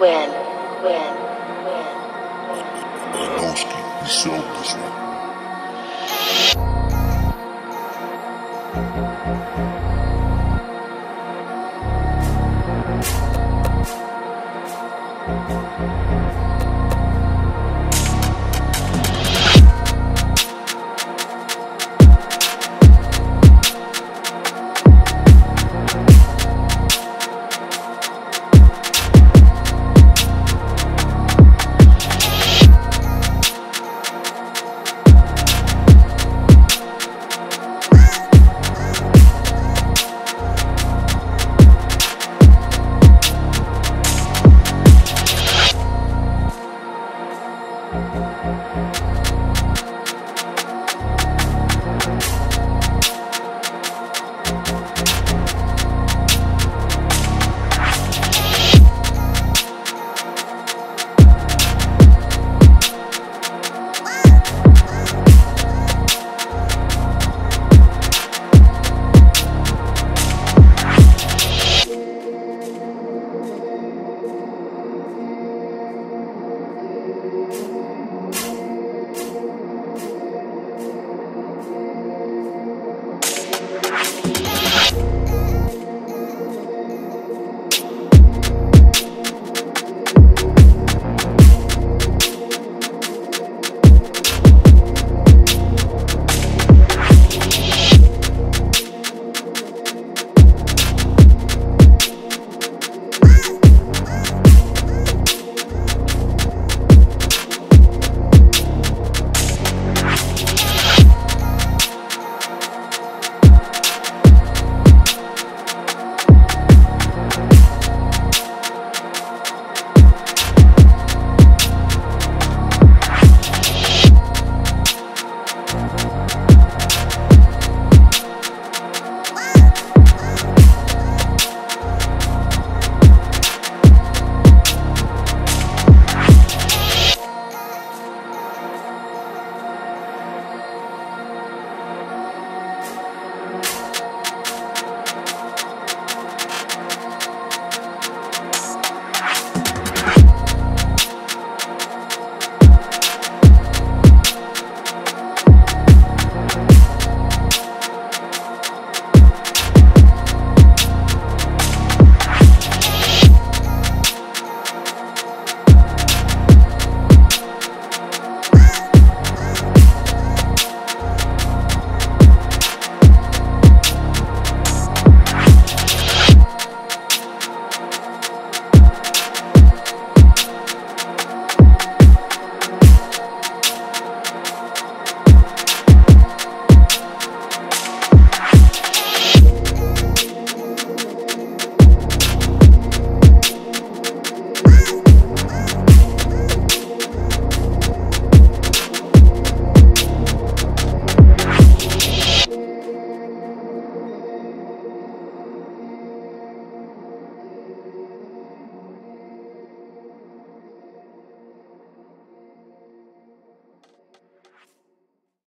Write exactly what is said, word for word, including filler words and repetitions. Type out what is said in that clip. win, win, win. Manowski, we sold this one. We'll be right back.